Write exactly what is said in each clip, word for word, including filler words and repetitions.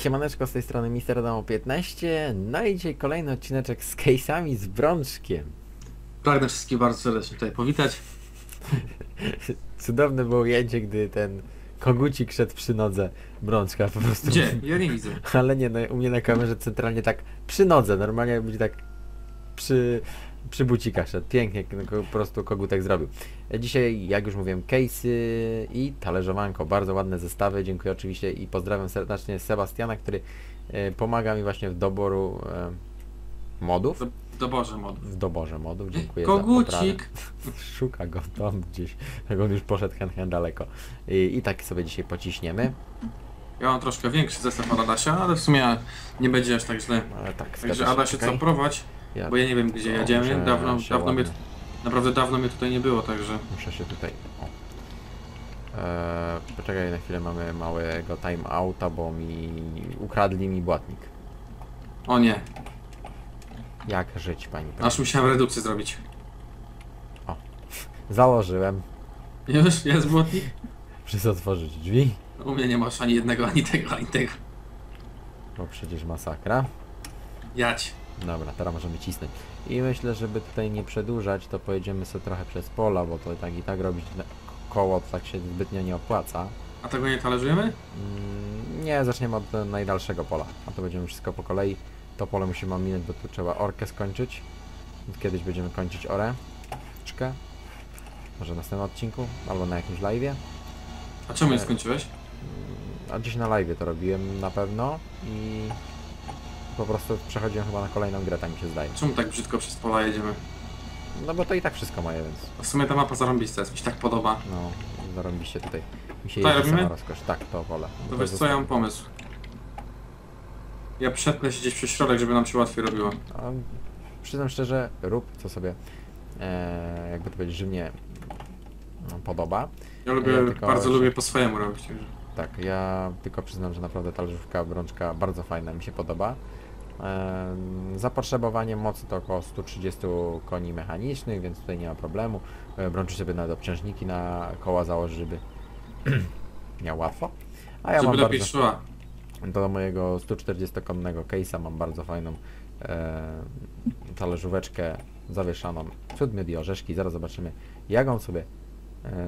Siemaneczko, z tej strony Mister Adamo piętnaście. No i dzisiaj kolejny odcineczek z Case'ami, z Brączkiem. Pragnę wszystkich bardzo serdecznie tutaj powitać. Cudowne było ujęcie, gdy ten kogucik szedł przy nodze Brączka po prostu. Gdzie? Ja nie widzę. Ale nie, no, u mnie na kamerze centralnie tak przy nodze, normalnie jakby tak przy, przy bucikach szedł. Pięknie, no, po prostu kogutek zrobił. Dzisiaj, jak już mówiłem, Case'y i talerzowanko. Bardzo ładne zestawy, dziękuję oczywiście i pozdrawiam serdecznie Sebastiana, który y, pomaga mi właśnie w doboru y, modów. Do, doborze modów. W doborze modów, dziękuję. Kogucik! Za szuka go tam gdzieś, jak on już poszedł hen, hen daleko. I, I tak sobie dzisiaj pociśniemy. Ja mam troszkę większy zestaw od Adasia, ale w sumie nie będzie aż tak źle. Ale tak, także Adasie, co prowadź, ja, bo ja nie wiem gdzie jedziemy, dawno, dawno mnie... Naprawdę dawno mnie tutaj nie było, także... Muszę się tutaj... O. Eee, poczekaj, na chwilę mamy małego time-outa, bo mi... Ukradli mi błatnik. O nie. Jak żyć, pani profesor? Aż musiałem redukcję zrobić. O. Założyłem. Już? Jest błotnik? Muszę otworzyć drzwi. U mnie nie masz ani jednego, ani tego, ani tego. Bo przecież masakra. Jać. Dobra, teraz możemy cisnąć. I myślę, żeby tutaj nie przedłużać, to pojedziemy sobie trochę przez pola, bo to tak i tak robić koło, to tak się zbytnio nie opłaca. A tego nie talerzujemy? Mm, nie, zaczniemy od najdalszego pola, a to będziemy wszystko po kolei. To pole musimy ominąć, bo tu trzeba orkę skończyć. Kiedyś będziemy kończyć orę. Czkę. Może w następnym odcinku, albo na jakimś live'ie. A czemu nie skończyłeś? A gdzieś na live'ie to robiłem na pewno i... Po prostu przechodziłem chyba na kolejną grę, tak mi się zdaje. Czemu tak brzydko przez pola jedziemy? No bo to i tak wszystko moje, więc... A w sumie ta mapa zarąbista jest, mi się tak podoba. No, zarąbiście tutaj. Mi się jedzie sama rozkosz. Tak, to pole. To wiesz co, ja mam pomysł. Ja przetnę się gdzieś przy środek, żeby nam się łatwiej robiło. A, przyznam szczerze, rób co sobie, e, jakby to powiedzieć, żywnie no, podoba. Ja lubię, ja tylko, bardzo że... lubię po swojemu robić. Tak, ja tylko przyznam, że naprawdę talerzówka Brączka bardzo fajna, mi się podoba. Zapotrzebowanie mocy to około stu trzydziestu koni mechanicznych, więc tutaj nie ma problemu. Brączy sobie nawet obciążniki na koła założy, żeby miał łatwo. A ja żeby mam bardzo... szła. Do mojego stu czterdziestokonnego case'a mam bardzo fajną e, talerzóweczkę zawieszaną wśród miód i orzeszki. Zaraz zobaczymy, jak on sobie e,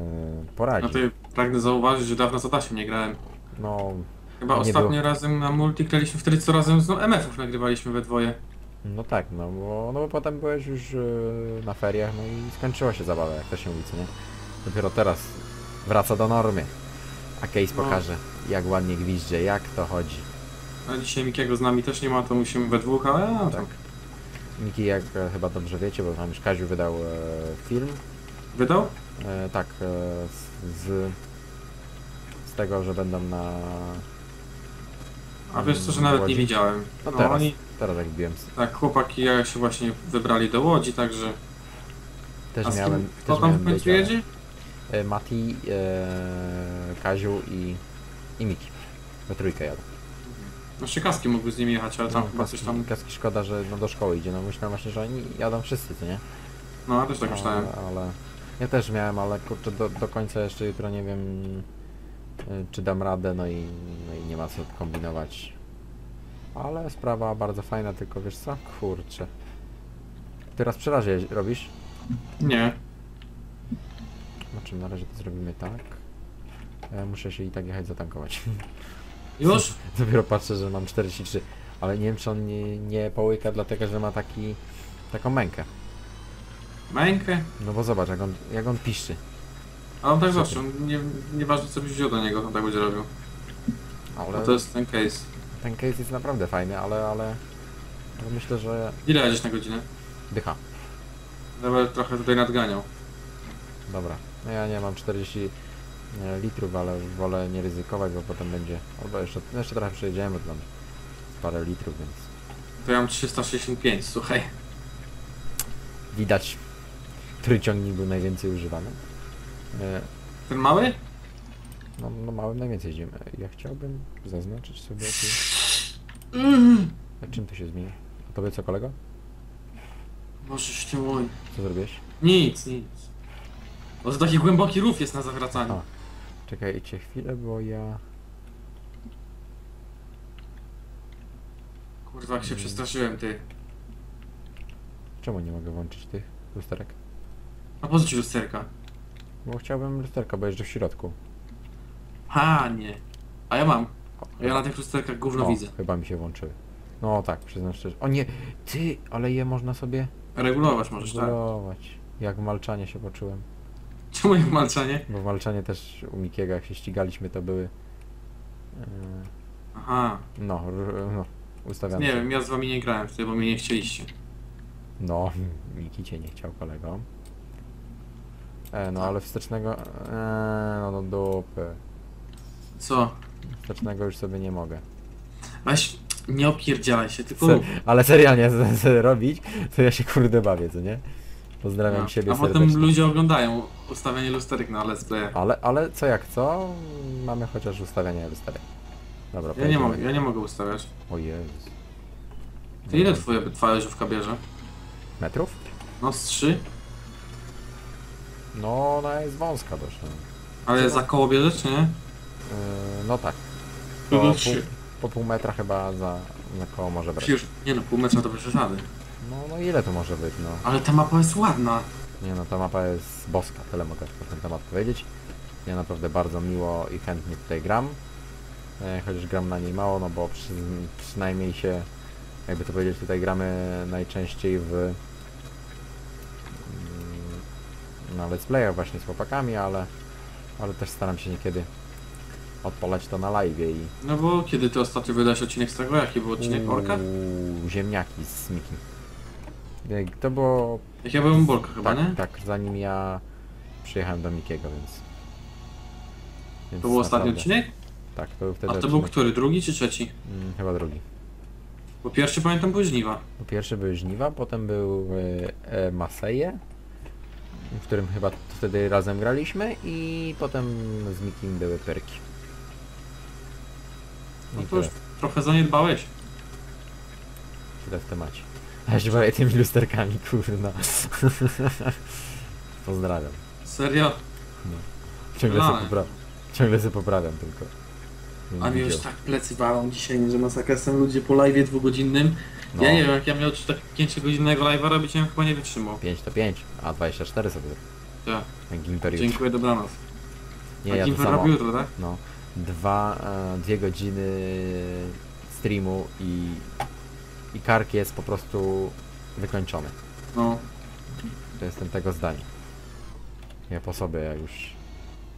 poradzi. No to ja pragnę zauważyć, że dawno z Adasiem nie grałem. No... Chyba ostatnio razem na multi graliśmy wtedy, co razem z no, em efów nagrywaliśmy we dwoje. No tak, no bo, no bo potem byłeś już yy, na feriach, no i skończyła się zabawa, jak to się mówi, co nie? Dopiero teraz wraca do normy. A Case no. Pokaże, jak ładnie gwizdże, jak to chodzi. A dzisiaj Mikiego z nami też nie ma, to musimy we dwóch, ale no, no tak. Miki, jak e, chyba dobrze wiecie, bo tam już Kaziu wydał e, film. Wydał? E, tak, e, z, z tego, że będą na... A wiesz co, że nawet Łodzi? Nie widziałem. No, no teraz, oni... teraz jak biłem. Tak, chłopaki ja się właśnie wybrali do Łodzi, także... Też A miałem... Kto tam w końcu jedzie? Ale... Mati, ee... Kaziu i... i Miki. We trójkę jadą. No jeszcze Kaski mógłby z nimi jechać, ale tam no, chyba Kaski, coś tam... Kaski szkoda, że no, do szkoły idzie, no myślałem właśnie, że oni jadą wszyscy, co nie? No ja też tak myślałem. Ale, ale... Ja też miałem, ale kurczę, do, do końca jeszcze jutro nie wiem... czy dam radę, no i, no i nie ma co kombinować. Ale sprawa bardzo fajna, tylko wiesz co? Kurczę. Ty raz przy razie robisz? Nie. No czym na razie to zrobimy tak. Ja muszę się i tak jechać zatankować. Już? Dopiero patrzę, że mam czterdzieści trzy. Ale nie wiem, czy on nie, nie połyka, dlatego że ma taki... taką mękę. Mękę? No bo zobacz, jak on, jak on piszczy. A on tak zawsze, nie, nieważne co byś wziął do niego, on tak będzie robił. Ale... No to jest ten case. Ten case jest naprawdę fajny, ale, ale... myślę, że... Ile jedziesz na godzinę? Dycha. Dobra, trochę tutaj nadganiał. Dobra, no ja nie mam czterdzieści litrów, ale wolę nie ryzykować, bo potem będzie... Albo jeszcze, jeszcze trochę przejedziemy, tam parę litrów, więc... To ja mam trzysta sześćdziesiąt pięć, słuchaj. Widać, który ciągnik był najwięcej używany. Ten mały? No, no małym najwięcej jedziemy. Ja chciałbym zaznaczyć sobie... Ty... Mm. A czym to się zmieni? A tobie co, kolego? Możesz ty mój. Co zrobiłeś? Nic, nic. Bo to taki głęboki rów jest na zawracaniu. A. Czekajcie chwilę, bo ja... Kurwa, jak się przestraszyłem, ty. Czemu nie mogę włączyć tych lusterek? A po co ci lusterka? Bo chciałbym lusterka, bo jeżdżę w środku. Ha, nie. A ja mam. Ja na tych lusterkach gówno no, widzę. Chyba mi się włączyły. No tak, przyznam szczerze. O nie! Ty! Ale je można sobie... Regulować możesz, tak? Regulować. Jak malczanie się poczułem. Czemu jak malczanie? Bo malczanie też u Mikiego, jak się ścigaliśmy, to były... Yy... Aha. No, no. Ustawiamy. Nie wiem, ja z wami nie grałem wtedy, bo mnie nie chcieliście. No, Miki cię nie chciał, kolego. E, no ale wstecznego... E, no do dupy. Co? Wstecznego już sobie nie mogę. Weź, nie opierdzielaj się, tylko... Se, ale serialnie robić, to ja się kurde bawię, co nie? Pozdrawiam no. siebie A serdecznie. Potem ludzie oglądają ustawianie lusterek na let's play. Ale, ale co jak co? Mamy chociaż ustawianie lusterek. Dobra, ja nie mogę, ja nie mogę ustawiać. O Jezus. Ty ile twoje, twoja żywka bierze? Metrów? No z trzy. No ona jest wąska dość. Ale za koło bierzesz, czy nie? Yy, no tak. Po, no, pół, po pół metra chyba za, za koło może brać. Przecież, nie no, pół metra to przesady. No, no ile to może być, no. Ale ta mapa jest ładna. Nie no, ta mapa jest boska, tyle mogę na ten temat powiedzieć. Ja naprawdę bardzo miło i chętnie tutaj gram. Chociaż gram na niej mało, no bo przy, przynajmniej się, jakby to powiedzieć, tutaj gramy najczęściej w na let's playach właśnie z chłopakami, ale, ale też staram się niekiedy odpalać to na live'ie i... No bo kiedy ty ostatnio wydałeś odcinek z tego? Jaki był odcinek Borka? Ziemniaki z Miki. To było... Jak ja byłem Borka chyba, tak, nie? Tak, zanim ja przyjechałem do Mikiego, więc... więc to był ostatni odcinek? Tak, to był wtedy. A to był który? Drugi czy trzeci? Hmm, chyba drugi. Bo pierwszy pamiętam był Żniwa. Bo pierwszy był Żniwa, potem był e, Maseje, w którym chyba wtedy razem graliśmy i potem z Mikim były perki. I no to tyle. Już trochę zaniedbałeś. Tyle w temacie. Ja się bawię tymi lusterkami, kurna. Pozdrawiam. Serio? No. Ciągle się poprawiam. Ciągle się poprawiam tylko. A mi już tak plecy walą dzisiaj, że masakra, są ludzie po live'ie dwugodzinnym. No. Ja nie wiem, jak ja miał tak pięciogodzinnego live'a robić, ja chyba nie wytrzymał. pięć to pięć, a dwadzieścia cztery sobie. Tak. Gimper jutro. Dziękuję, dobranoc. Nie, a ja Gimper robił jutro, tak? No. Dwa, e, dwie godziny streamu i, i kark jest po prostu wykończony. No. To jestem tego zdania. Ja po sobie, ja już...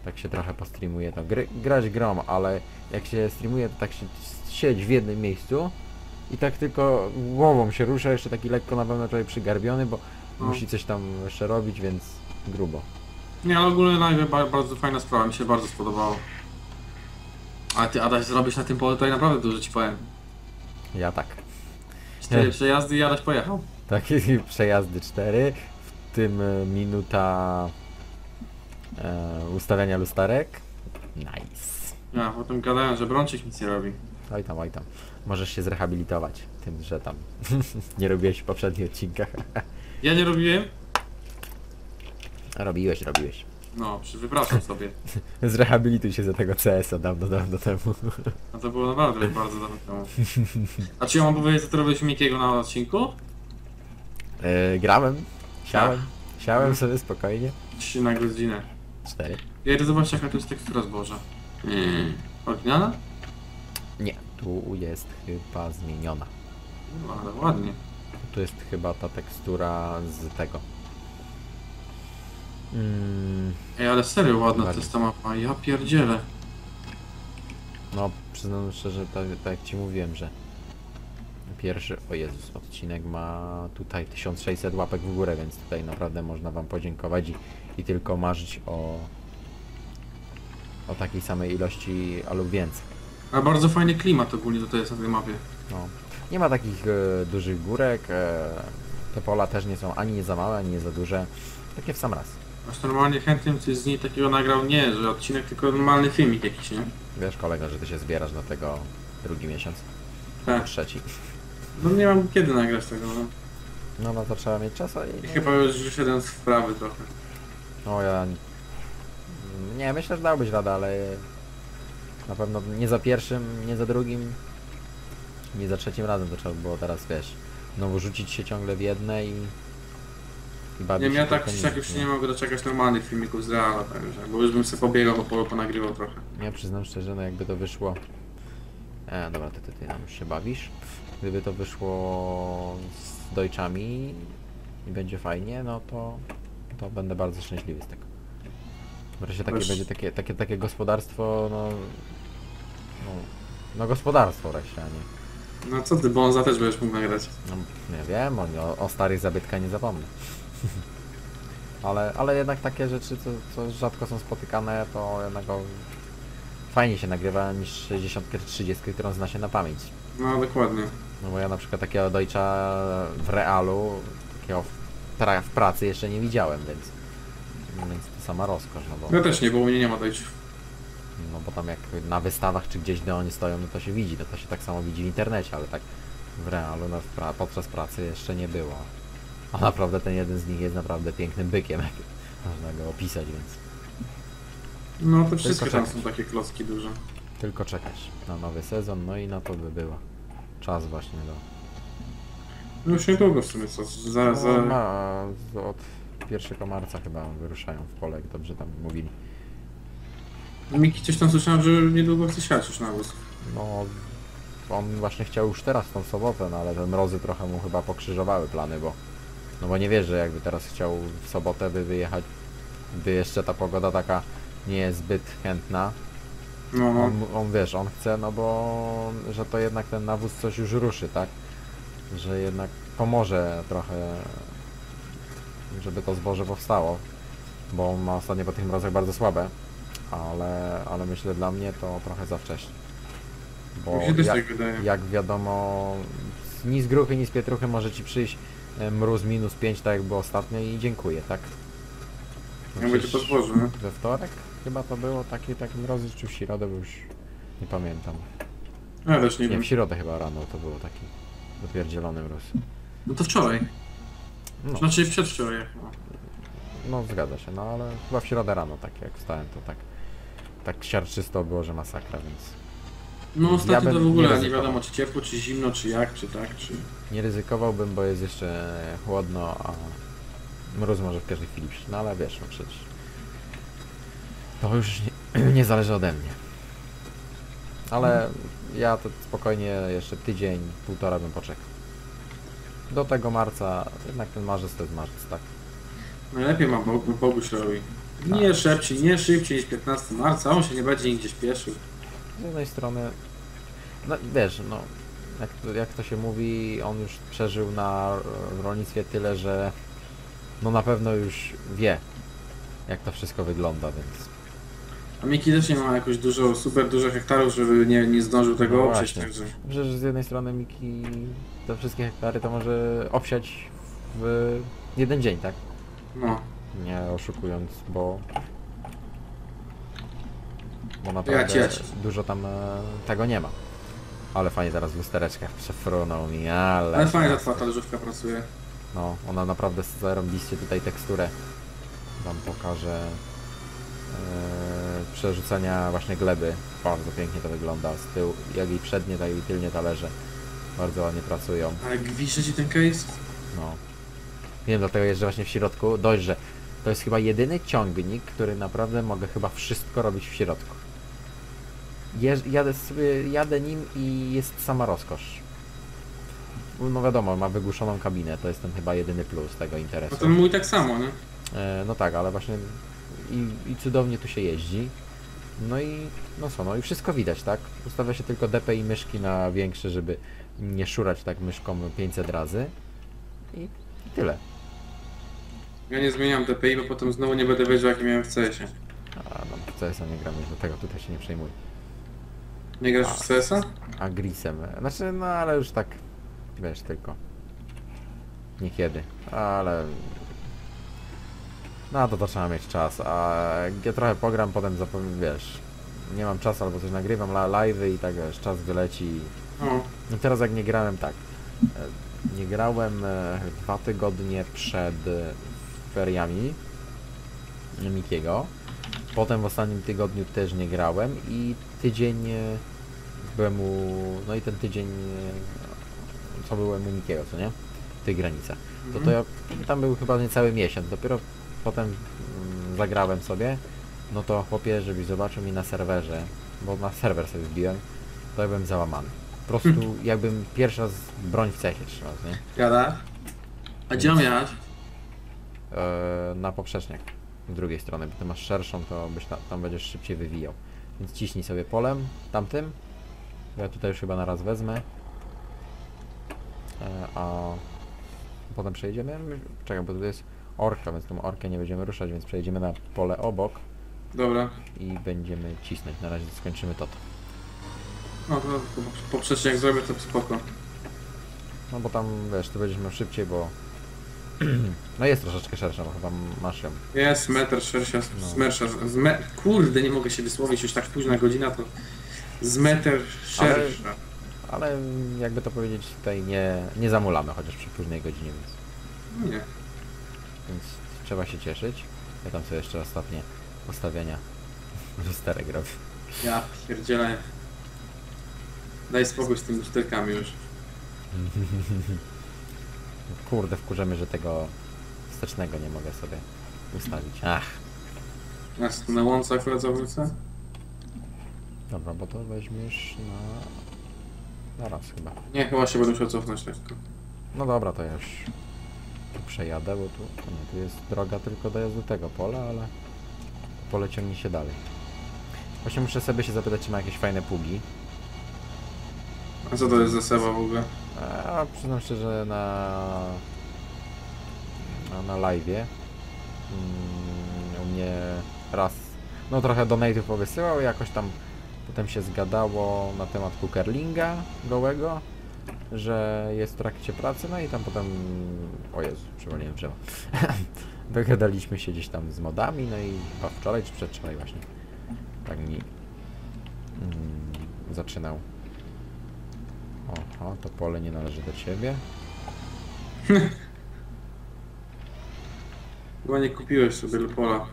Tak się trochę postreamuje, to Gry, grać grom, ale jak się streamuje, to tak się siedzi w jednym miejscu i tak tylko głową się rusza, jeszcze taki lekko na pewno człowiek przygarbiony, bo no. musi coś tam jeszcze robić, więc grubo. Nie, ale ogólnie live bardzo fajna sprawa, mi się bardzo spodobało. A ty, Adaś, zrobisz na tym polu tutaj naprawdę dużo, ci powiem. Ja tak. Cztery przejazdy i Adaś pojechał. Tak, przejazdy cztery, w tym minuta... Eee, ustawiania lusterek. Nice. Ja potem gadałem, że Bronczek nic nie robi. Oj tam, oj tam. Możesz się zrehabilitować tym, że tam nie robiłeś w poprzednich odcinkach. Ja nie robiłem? Robiłeś, robiłeś. No, wypraszam sobie. Zrehabilituj się za tego C S a dawno, dawno temu. A to było naprawdę bardzo dawno temu. A czy ja mam powiedzieć, co ty robiłeś Mikiego na odcinku? Eee, grałem, siałem, tak. siałem sobie spokojnie. trzy na godzinę. cztery. Ja idę zobaczyć, jaka to jest tekstura zboża. Mm. Oryginalna? Nie, tu jest chyba zmieniona. No, ale ładnie. Tu jest chyba ta tekstura z tego. Mm. Ej, ale serio ładna to jest ta mapa, ja pierdzielę. No, przyznam szczerze, tak, tak jak ci mówiłem, że pierwszy, o Jezus, odcinek ma tutaj tysiąc sześćset łapek w górę, więc tutaj naprawdę można wam podziękować i, i tylko marzyć o, o takiej samej ilości, a lub więcej. Ale bardzo fajny klimat ogólnie tutaj jest na tej mapie. No. Nie ma takich e, dużych górek, e, te pola też nie są ani nie za małe, ani nie za duże, takie w sam raz. Aż normalnie chętnie coś z niej takiego nagrał, nie, że odcinek, tylko normalny filmik jakiś, nie? Wiesz kolego, że ty się zbierasz na tego drugi miesiąc, tak. trzeci. No nie mam kiedy nagrać tego, no. No, no to trzeba mieć czas, a i... Chyba już wyszedłem z wprawy trochę. No ja... Nie, myślę, że dałbyś radę, ale... Na pewno nie za pierwszym, nie za drugim. nie za trzecim razem to trzeba było teraz, wiesz, no rzucić się ciągle w jedne i... i bawić nie, ja tak czy tak już nie mogę doczekać normalnych filmików z reala, także, bo już bym sobie pobiegał po polu, ponagrywał trochę. Ja przyznam szczerze, no jakby to wyszło... E, dobra, ty, ty, ty tam już się bawisz. Gdyby to wyszło z Deutschami i będzie fajnie, no to, to będę bardzo szczęśliwy z tego. Wreszcie takie Bez... będzie takie, takie, takie gospodarstwo, no... No, no gospodarstwo wreszcie, a nie. No co ty, Bonza też będziesz mógł nagrać. No, nie wiem, o, o starych zabytkach nie zapomnę. ale, ale jednak takie rzeczy, co, co rzadko są spotykane, to jednak o... fajnie się nagrywa niż sześćdziesiątkę czy trzydziestkę, którą zna się na pamięć. No dokładnie. No bo ja na przykład takiego Deutscha w realu, takiego w, pra w pracy jeszcze nie widziałem, więc, więc to sama rozkosz. No bo... ja też nie, bo u mnie nie ma Deutsch. No bo tam jak na wystawach czy gdzieś, gdzie oni stoją, no to się widzi, no to się tak samo widzi w internecie, ale tak w realu no, w pra podczas pracy jeszcze nie było. A naprawdę ten jeden z nich jest naprawdę pięknym bykiem, jak można go opisać, więc... No to wszystkie tam są takie klocki duże. Tylko czekać na nowy sezon, no i na to by było. Czas właśnie do... No już niedługo w sumie co, za... za... No, no, od pierwszego marca chyba wyruszają w pole, jak dobrze tam mówili. Miki coś tam słyszałem, że niedługo chce siać już na wóz. No... On właśnie chciał już teraz tą sobotę, no ale te mrozy trochę mu chyba pokrzyżowały plany, bo... No bo nie wiesz, że jakby teraz chciał w sobotę by wyjechać, gdy jeszcze ta pogoda taka... nie jest zbyt chętna. No, no. On, on wiesz, on chce, no bo że to jednak ten nawóz coś już ruszy, tak? Że jednak pomoże trochę, żeby to zboże powstało, bo on ma ostatnio po tych mrozach bardzo słabe, ale, ale myślę dla mnie to trochę za wcześnie. Bo jak, jak wiadomo, ni z gruchy, ni z pietruchy może ci przyjść mróz minus pięć, tak jak było ostatnio i dziękuję, tak? No ja podłoży, nie? We wtorek chyba to było taki, taki mrozy, czy w środę, bo już nie pamiętam. Ja też nie, nie wiem. W środę chyba rano to było taki dopierdzielony mróz. No to wczoraj. No. Znaczy przedwczoraj. No. No zgadza się, no ale chyba w środę rano tak jak wstałem to tak tak siarczysto było, że masakra, więc... No ostatnio ja to w ogóle nie, nie wiadomo czy ciepło, czy zimno, czy jak, czy tak, czy... Nie ryzykowałbym, bo jest jeszcze chłodno, a... mróz może w każdej chwili przyjść, no ale wiesz, no przecież to już nie, nie zależy ode mnie. Ale ja to spokojnie jeszcze tydzień, półtora bym poczekał. Do tego marca, jednak ten marzec to jest marzec, tak? Najlepiej ma Boguś robi. Nie tak. szybciej, nie szybciej niż piętnastego marca, on się nie będzie nigdzie śpieszył. Z jednej strony, no wiesz, no jak to, jak to się mówi, on już przeżył na rolnictwie tyle, że no na pewno już wie, jak to wszystko wygląda, więc... A Miki też nie ma jakoś dużo, super dużo hektarów, żeby nie, nie zdążył tego no obsiać, także... Przecież z jednej strony Miki te wszystkie hektary to może obsiać w jeden dzień, tak? No. Nie oszukując, bo... Bo naprawdę jać, jać. dużo tam e, tego nie ma. Ale fajnie teraz w lustereczkach przefrunął mi, ale... Ale fajnie ta talerzówka pracuje. No, ona naprawdę zarąbiście tutaj teksturę wam pokaże yy, przerzucania właśnie gleby. Bardzo pięknie to wygląda z tyłu, jak i przednie, tak i tylnie talerze. Bardzo ładnie pracują. Ale gwiszczy ci ten case? No. Wiem, dlatego jeżdżę właśnie w środku. Dość, że to jest chyba jedyny ciągnik, który naprawdę mogę chyba wszystko robić w środku. Jeż, jadę, sobie, jadę nim i jest sama rozkosz. No wiadomo, ma wygłuszoną kabinę, to jest ten chyba jedyny plus tego interesu. A ten mój tak samo, nie? E, no tak, ale właśnie i, i cudownie tu się jeździ. No i no co, no i wszystko widać, tak? Ustawia się tylko D P i myszki na większe, żeby nie szurać tak myszką pięćset razy. I, i tyle. Ja nie zmieniam D P I, bo potem znowu nie będę wiedział, jaki miałem w C S-ie. A no w C S-a nie gram, do tego tutaj się nie przejmuję. Nie grasz a, w C S-a? A Grisem, znaczy no ale już tak... Wiesz tylko. Niekiedy, ale... No to, to trzeba mieć czas, a ja trochę pogram, potem zapomnę, wiesz... Nie mam czasu, albo coś nagrywam, live'y i tak, wiesz, czas wyleci. No teraz jak nie grałem, tak. Nie grałem dwa tygodnie przed feriami Mikiego. Potem w ostatnim tygodniu też nie grałem i tydzień... byłem u... no i ten tydzień, co byłem u Mikiego, co nie? W tych granicach. To to ja tam był chyba niecały miesiąc, dopiero potem zagrałem sobie, no to chłopie, żebyś zobaczył mi na serwerze, bo na serwer sobie wbiłem, to ja byłem załamany. Po prostu jakbym pierwszy raz broń w cechie trzymał, nie? Gada? A gdzie mam jechać? Na poprzeczniak, z drugiej strony, bo ty masz szerszą, to byś tam, tam będziesz szybciej wywijał. Więc ciśnij sobie polem, tamtym. Ja tutaj już chyba na raz wezmę. A potem przejdziemy, czekaj, bo tutaj jest orka, więc tą orkę nie będziemy ruszać, więc przejdziemy na pole obok. Dobra. I będziemy cisnąć, na razie skończymy to. No to poprzeczniak jak zrobię, to spoko. No bo tam, wiesz, ty będziesz miał szybciej, bo... No jest troszeczkę szersza, bo chyba masz ją. Jest metr szersza, z mersza, z me... Kurde, nie mogę się wysłowić, już tak późna godzina to... Z metr szersza. Ale, ale jakby to powiedzieć, tutaj nie, nie zamulamy, chociaż przy późnej godzinie, więc... Nie. Więc trzeba się cieszyć. Ja tam sobie jeszcze ostatnie ustawienia lusterek robię. Ja pierdzielę. Daj spokój z tymi lusterkami już. Kurde, wkurzemy, że tego wstecznego nie mogę sobie ustawić. Ach. A na łące akurat zawrócę? Dobra, bo to weźmiesz na... na raz chyba. Nie, chyba się będę musiał cofnąć lekko. No dobra, to ja już tu przejadę, bo tu, no, tu jest droga tylko dojazd do tego pola, ale pole ciągnie się dalej. Właśnie muszę sobie się zapytać, czy ma jakieś fajne pługi. A co to jest za Seba w ogóle? A przyznam szczerze, że na, na, na live'ie mm, u mnie raz, no trochę donate'ów powysyłał i jakoś tam potem się zgadało na temat kukerlinga gołego, że jest w trakcie pracy, no i tam potem, o Jezu, przywaliłem drzewo, dogadaliśmy się gdzieś tam z modami, no i chyba wczoraj czy przedwczoraj właśnie tak mi mm, zaczynał. Oho, to pole nie należy do ciebie. Chyba nie kupiłeś sobie pola.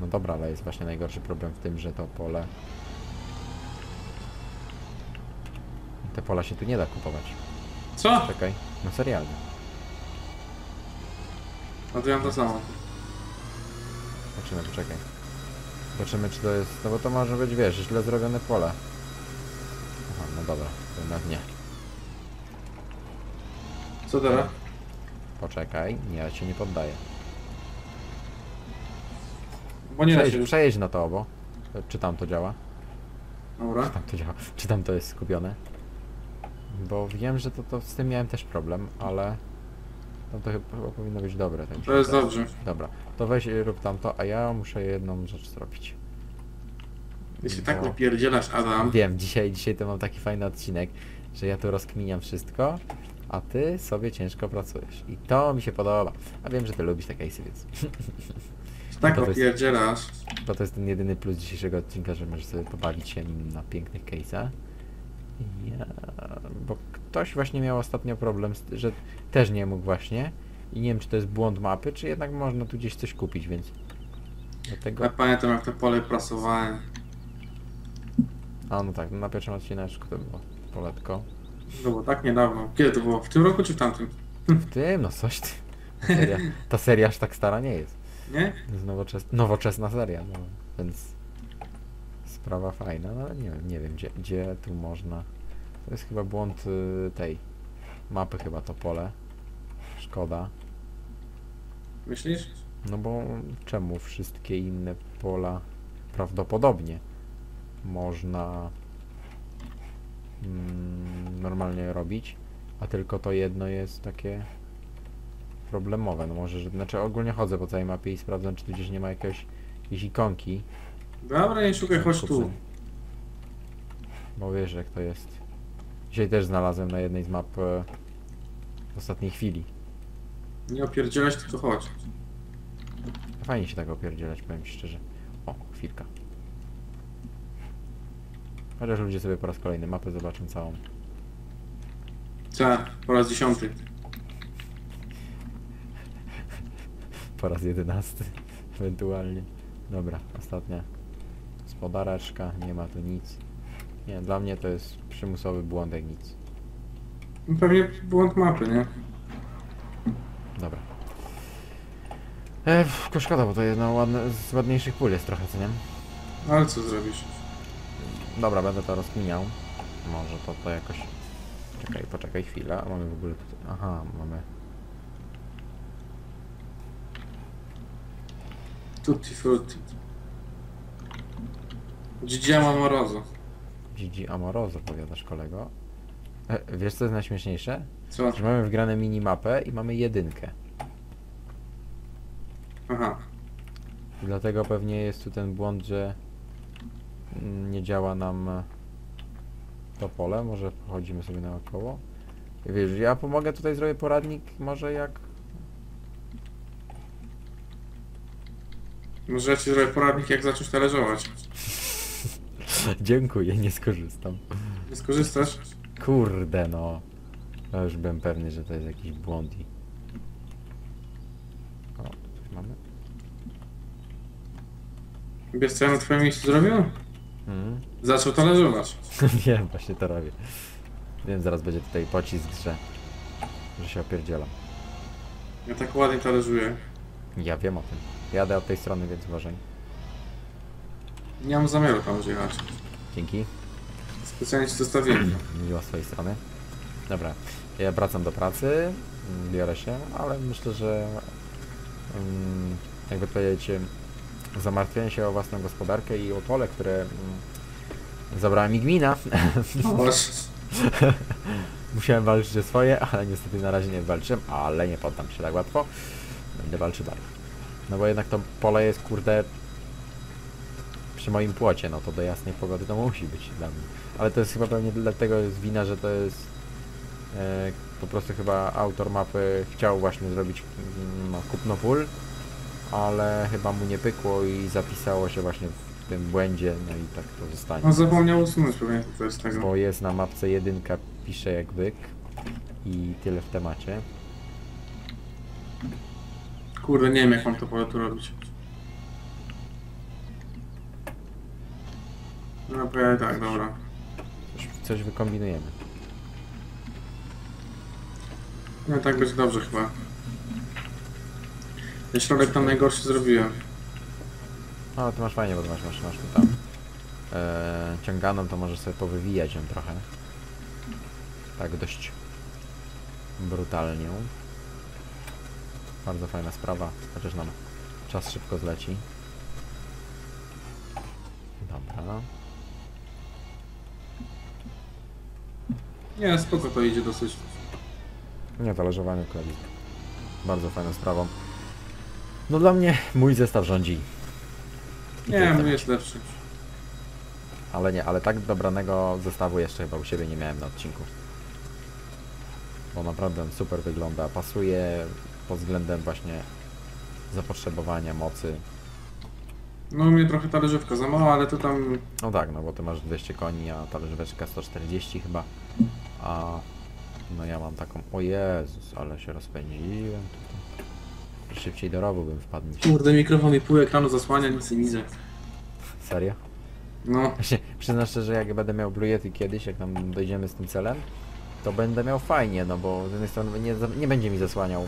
No dobra, ale jest właśnie najgorszy problem w tym, że to pole... Te pola się tu nie da kupować. Co? Czekaj, no serialnie. No to ja mam to samo. Zobaczymy, poczekaj. Zobaczymy, czy to jest... No bo to może być, wiesz, źle zrobione pole. Aha, no dobra. Jednak nie. Co teraz? Poczekaj, ja cię nie poddaję. Bo nie przejdź, da się... przejdź na to obo. Czy tam to działa? Dobra. Czy tam to działa? Czy tam to jest skupione? Bo wiem, że to, to z tym miałem też problem, ale... Tam to chyba powinno być dobre. Ten to jest dobrze. Dobra, to weź rób tamto, a ja muszę jedną rzecz zrobić. Jeśli tak opierdzielasz, Adam... Wiem, dzisiaj, dzisiaj to mam taki fajny odcinek, że ja tu rozkminiam wszystko, a ty sobie ciężko pracujesz. I to mi się podoba. A wiem, że ty lubisz te case'y, więc... Tak opierdzielasz. Bo to jest ten jedyny plus dzisiejszego odcinka, że możesz sobie pobawić się na pięknych case'ach. Ja... Bo ktoś właśnie miał ostatnio problem, że też nie mógł właśnie. I nie wiem, czy to jest błąd mapy, czy jednak można tu gdzieś coś kupić, więc... Dlatego... Ja pamiętam, jak to pole prasowałem. A no tak, na pierwszym odcineczku to było poletko. No bo tak niedawno. Kiedy to było? W tym roku czy w tamtym? W tym? No coś ty. Ta seria, ta seria aż tak stara nie jest. Nie? To jest nowoczesna, nowoczesna seria, no więc sprawa fajna, no ale nie wiem, nie wiem gdzie, gdzie tu można. To jest chyba błąd y, tej mapy chyba to pole. Szkoda. Myślisz? No bo czemu wszystkie inne pola prawdopodobnie można mm, normalnie robić, a tylko to jedno jest takie problemowe. No może, że, znaczy ogólnie chodzę po całej mapie i sprawdzam, czy tu gdzieś nie ma jakiegoś, jakieś ikonki. Dobra, nie szukaj, chodź tu. Bo wiesz, jak to jest. Dzisiaj też znalazłem na jednej z map e, w ostatniej chwili. Nie opierdzielać, tylko chodź. Fajnie się tak opierdzielać, powiem ci szczerze. O, chwilka. Chociaż ludzie sobie po raz kolejny mapę zobaczą całą. Co? Po raz dziesiąty. Po raz jedenasty. Ewentualnie. Dobra, ostatnia. Spodareczka, nie ma tu nic. Nie, dla mnie to jest przymusowy błąd jak nic. Pewnie błąd mapy, nie? Dobra. Eee, szkoda, bo to jedna ładne, z ładniejszych pól jest trochę, co nie? Ale co zrobisz? Dobra, będę to rozkminiał. Może to to jakoś... Czekaj, poczekaj chwilę. Mamy w ogóle tutaj... Aha, mamy... Tutti frutti. Gigi Amoroso. Gigi Amoroso, powiadasz kolego. E, wiesz co jest najśmieszniejsze? Co? Że mamy wgrane minimapę i mamy jedynkę. Aha. Dlatego pewnie jest tu ten błąd, że nie działa nam to pole. Może pochodzimy sobie naokoło. Wiesz, ja pomogę tutaj, zrobię poradnik, może jak... Może ja ci zrobię poradnik, jak zacząć talerzować. Dziękuję, nie skorzystam. Nie skorzystasz? Kurde no. Ja już byłem pewny, że to jest jakiś błąd i... O, coś mamy. Wiesz co ja na twoim miejscu zrobiłem? Mm. Zaczął talerzować. Wiem, właśnie to robię. Wiem, zaraz będzie tutaj pocisk, że... że się opierdzielam. Ja tak ładnie talerzuję. Ja wiem o tym. Jadę od tej strony, więc uważaj. Nie mam zamiaru tam jechać. Dzięki. Specjalnie ci zostawiłem. Miło z twojej strony. Dobra, ja wracam do pracy, biorę się, ale myślę, że um, jakby powiedzieć, zamartwienie się o własną gospodarkę i o pole, które um, zabrała mi gmina. No. Musiałem walczyć o swoje, ale niestety na razie nie walczyłem, ale nie poddam się tak łatwo. Będę walczył dalej. No bo jednak to pole jest, kurde, przy moim płocie, no to do jasnej pogody to musi być dla mnie. Ale to jest chyba pewnie dlatego jest wina, że to jest e, po prostu chyba autor mapy chciał właśnie zrobić no, kupno pól, ale chyba mu nie pykło i zapisało się właśnie w tym błędzie, no i tak to zostanie. No zapomniał usunąć pewnie to jest tego. Bo jest na mapce jedynka, pisze jak byk i tyle w temacie. Kurde, nie wiem jak mam to pole tu robić. No prawie tak, dobra. Coś, coś wykombinujemy. No tak będzie dobrze chyba. Ten środek tam najgorszy zrobiłem. O, ty masz fajnie, bo ty masz, masz, masz tam eee, ciąganą, to możesz sobie powywijać ją trochę. Tak dość brutalnie. Bardzo fajna sprawa, chociaż nam czas szybko zleci. Dobra. Nie, spoko to idzie dosyć. Nie, talerzowanie kredit. Bardzo fajną sprawą. No dla mnie mój zestaw rządzi. I nie, mój jest lepszy. Ale nie, ale tak dobranego zestawu jeszcze chyba u siebie nie miałem na odcinku. Bo naprawdę super wygląda, pasuje... pod względem właśnie zapotrzebowania mocy. No mnie trochę talerzówka za mało, ale to tam... No tak, no bo ty masz dwieście koni, a talerzóweczka sto czterdzieści chyba. A no ja mam taką... O Jezus, ale się rozpędziłem. Szybciej do rowu bym wpadł. Kurde, mikrofon i pół ekranu zasłania, nic nie widzę. Serio? No. Przyznam szczerze, że jak będę miał Blue Yeti kiedyś, jak tam dojdziemy z tym celem, to będę miał fajnie, no bo z jednej strony nie, nie będzie mi zasłaniał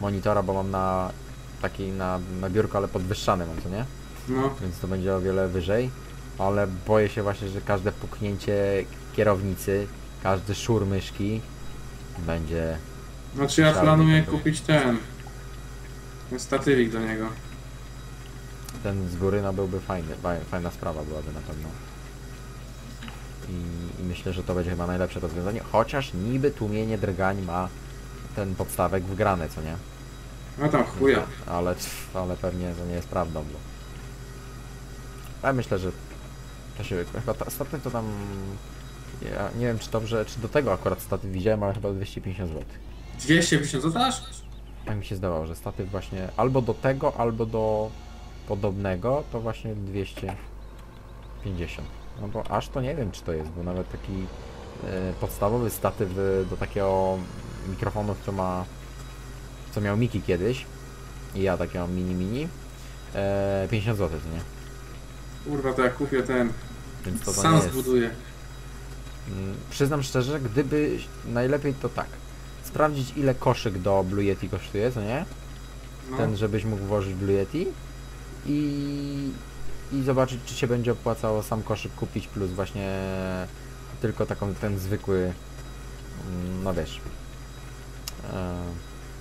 monitora, bo mam na takiej na, na biurku, ale podwyższany mam, to nie? No. Więc to będzie o wiele wyżej, ale boję się właśnie, że każde puknięcie kierownicy, każdy szur myszki będzie... Znaczy ja planuję kupić ten, ten statywik do niego. Ten z góry no byłby fajny, fajna sprawa byłaby na pewno. I, I myślę, że to będzie chyba najlepsze rozwiązanie, chociaż niby tłumienie drgań ma ten podstawek wgrany, co nie? No tam chuja. Ale, ale pewnie to nie jest prawdą, bo... Ale myślę, że to się... Chyba ta, statyw to tam... Ja nie wiem, czy dobrze, czy do tego akurat statyw widziałem, ale chyba dwieście pięćdziesiąt złotych. dwieście pięćdziesiąt złotych aż? Tak mi się zdawało, że statyw właśnie albo do tego, albo do podobnego, to właśnie dwieście pięćdziesiąt. No bo aż to nie wiem czy to jest, bo nawet taki e, podstawowy statyw do takiego mikrofonu, co ma, co miał Miki kiedyś i ja takiego mini mini, e, pięćdziesiąt złotych, nie? Kurwa, to ja kupię ten Więc to sam to zbuduję. Jest. Przyznam szczerze, gdyby najlepiej to tak. Sprawdzić, ile koszyk do Blue Yeti kosztuje, co nie? No. Ten, żebyś mógł włożyć Blue Yeti. I, I zobaczyć, czy się będzie opłacało sam koszyk kupić, plus właśnie tylko taką ten zwykły, no wiesz,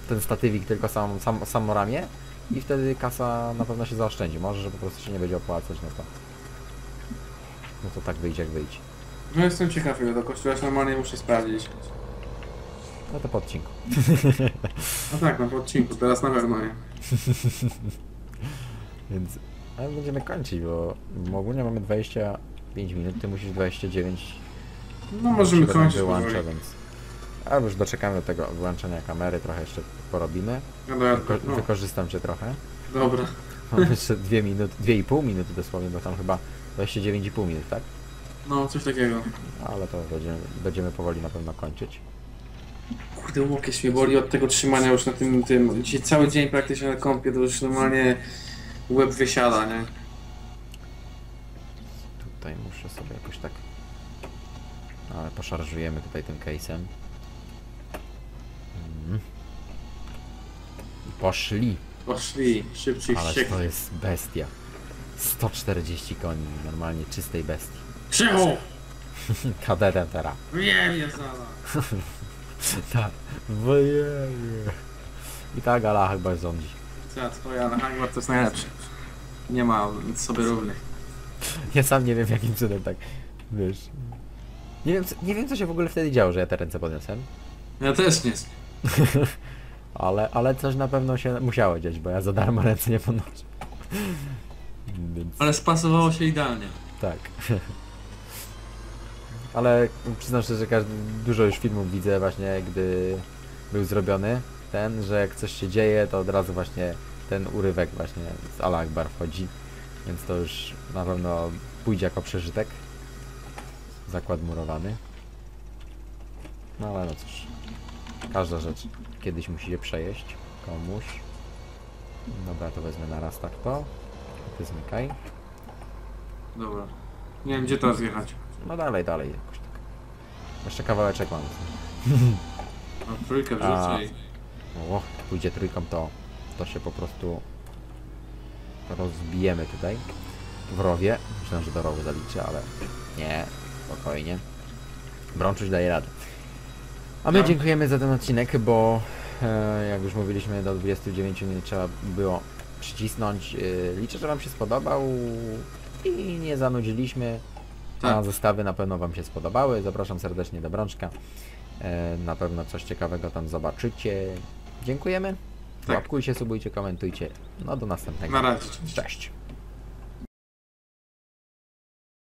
ten statywik, tylko sam, sam, samo ramię. I wtedy kasa na pewno się zaoszczędzi. Może, że po prostu się nie będzie opłacać, no to... No to tak wyjdzie, jak wyjdzie. No jestem ciekaw, ile to kosztuje, normalnie muszę sprawdzić. No to po odcinku. No tak, no po odcinku, teraz na pewno nie. Więc... Ale będziemy kończyć, bo ogólnie mamy dwadzieścia pięć minut, ty musisz dwadzieścia dziewięć... No możemy kończyć. Wyłącza, więc... A już doczekamy do tego wyłączenia kamery, trochę jeszcze porobimy. No dobra, Wyko no. Wykorzystam cię trochę. Dobra. Mam jeszcze dwie minuty, dwie i pół minuty dosłownie, bo tam chyba dwadzieścia dziewięć i pół minut, tak? No, coś takiego. Ale to będziemy, będziemy powoli na pewno kończyć. Kurde, łokieć mnie boli od tego trzymania już na tym tym. Dzisiaj cały dzień praktycznie na kompie, to już normalnie łeb wysiada, nie? Tutaj muszę sobie jakoś tak... Ale poszarżujemy tutaj tym case'em. Mm. Poszli. Poszli, szybciej się. Ale to jest bestia. sto czterdzieści koni, normalnie czystej bestii. Czemu? Kadetę teraz. Nie wiem, zada. Tak, bo i ta gala chyba rządzi. Co, twoja Alakbar to jest najlepszy. Nie ma sobie równych. Ja sam nie wiem, jakim cudem tak, wiesz. Nie wiem, co, nie wiem, co się w ogóle wtedy działo, że ja te ręce podniosłem. Ja też nie. ale, ale coś na pewno się musiało dziać, bo ja za darmo ręce nie podnoszę. Więc... Ale spasowało się idealnie. Tak. Ale przyznam szczerze, że każdy, dużo już filmów widzę właśnie, gdy był zrobiony ten, że jak coś się dzieje, to od razu właśnie ten urywek właśnie z Alakbar wchodzi. Więc to już na pewno pójdzie jako przeżytek. Zakład murowany. No ale no cóż. Każda rzecz kiedyś musi się przejeść komuś. Dobra, to wezmę naraz tak to. Ty zmykaj. Dobra. Nie wiem, gdzie to zjechać. No dalej, dalej jakoś tak. Jeszcze kawałeczek mam. A trójkę wrzucaj. A... Och, pójdzie trójką, to, to się po prostu rozbijemy tutaj. W rowie. Myślę, że do rowu zaliczę, ale nie. Spokojnie. Brączuś daje radę. A my no. dziękujemy za ten odcinek, bo e, jak już mówiliśmy, do dwudziestu dziewięciu minut trzeba było przycisnąć. E, liczę, że wam się spodobał i nie zanudziliśmy. Tak. A zestawy na pewno wam się spodobały. Zapraszam serdecznie do Brączka. E, na pewno coś ciekawego tam zobaczycie. Dziękujemy. Tak. Łapkujcie, subujcie, komentujcie. No do następnego. Na razie. Cześć.